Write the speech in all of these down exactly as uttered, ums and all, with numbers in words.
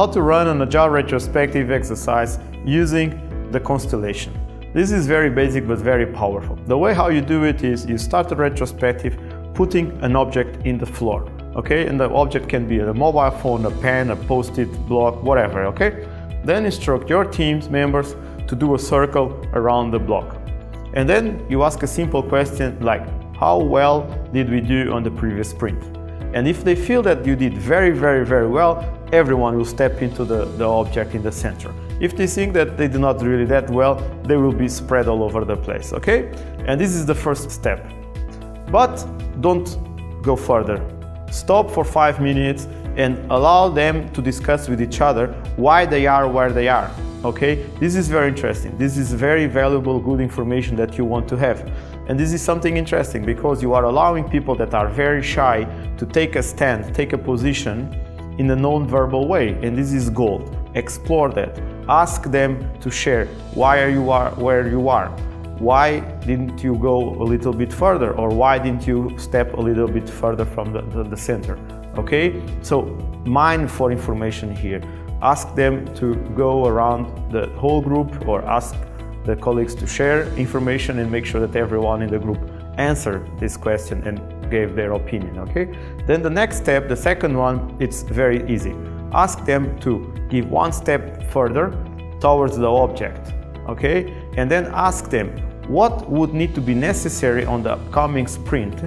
how to run an Agile retrospective exercise using the Constellation. This is very basic but very powerful. The way how you do it is you start a retrospective putting an object in the floor, okay? And the object can be a mobile phone, a pen, a post-it block, whatever, okay? Then instruct your team's members to do a circle around the block. And then you ask a simple question like, how well did we do on the previous sprint? And if they feel that you did very, very, very well, everyone will step into the, the object in the center. If they think that they did not really that well, they will be spread all over the place, okay? And this is the first step. But don't go further. Stop for five minutes and allow them to discuss with each other why they are where they are, okay? This is very interesting. This is very valuable, good information that you want to have. And this is something interesting because you are allowing people that are very shy to take a stand, take a position in a non-verbal way. And this is gold. Explore that. Ask them to share why you are where you are. Why didn't you go a little bit further, or why didn't you step a little bit further from the, the, the center? Okay, so mine for information here. Ask them to go around the whole group, or ask the colleagues to share information and make sure that everyone in the group answered this question and gave their opinion, okay? Then the next step, the second one, it's very easy. Ask them to give one step further towards the object, okay? And then ask them, what would need to be necessary on the upcoming sprint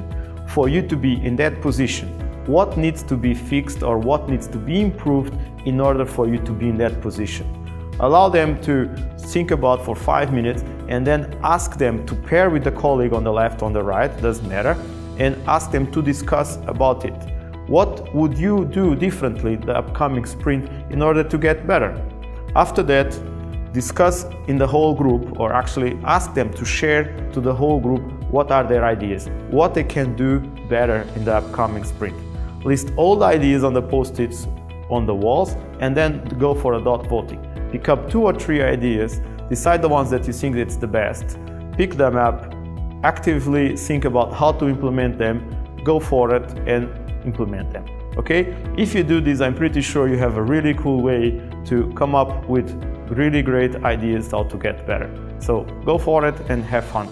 for you to be in that position? What needs to be fixed or what needs to be improved in order for you to be in that position? Allow them to think about for five minutes and then ask them to pair with the colleague on the left, on the right, doesn't matter, and ask them to discuss about it. What would you do differently the upcoming sprint in order to get better? After that, discuss in the whole group, or actually ask them to share to the whole group what are their ideas, what they can do better in the upcoming sprint. List all the ideas on the post-its on the walls and then go for a dot voting. Pick up two or three ideas, decide the ones that you think it's the best, pick them up, actively think about how to implement them, go for it and implement them. Okay? If you do this, I'm pretty sure you have a really cool way to come up with really great ideas how to get better. So go for it and have fun.